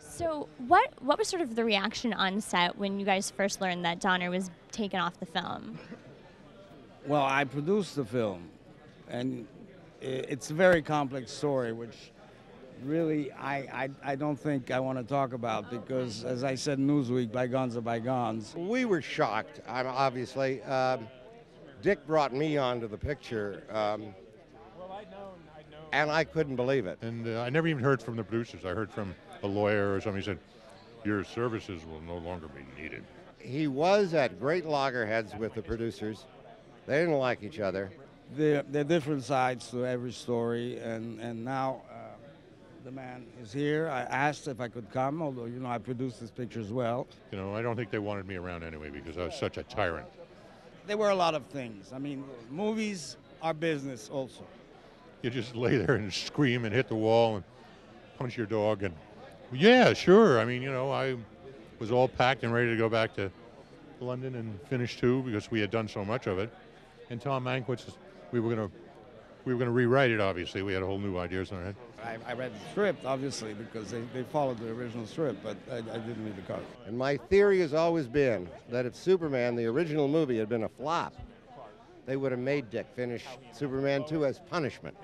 So what was sort of the reaction on set when you guys first learned that Donner was taken off the film? Well, I produced the film, and it's a very complex story, which really I don't think I want to talk about because, as I said in Newsweek, bygones are bygones. We were shocked, obviously. Dick brought me onto the picture, and I couldn't believe it. And I never even heard from the producers. I heard from a lawyer or something. He said, your services will no longer be needed. He was at great loggerheads with the producers. They didn't like each other. There are different sides to every story, and now the man is here. I asked if I could come, although, you know, I produced this picture as well. You know, I don't think they wanted me around anyway because I was such a tyrant. There were a lot of things. I mean, movies are business also. You just lay there and scream and hit the wall and punch your dog and, yeah, sure. I mean, you know, I was all packed and ready to go back to London and finish 2 because we had done so much of it. And Tom Mankiewicz, we were gonna rewrite it, obviously. We had a whole new ideas on it. I read the script, obviously, because they followed the original script, but I didn't read the card. And my theory has always been that if Superman, the original movie, had been a flop, they would have made Dick finish Superman 2 as punishment.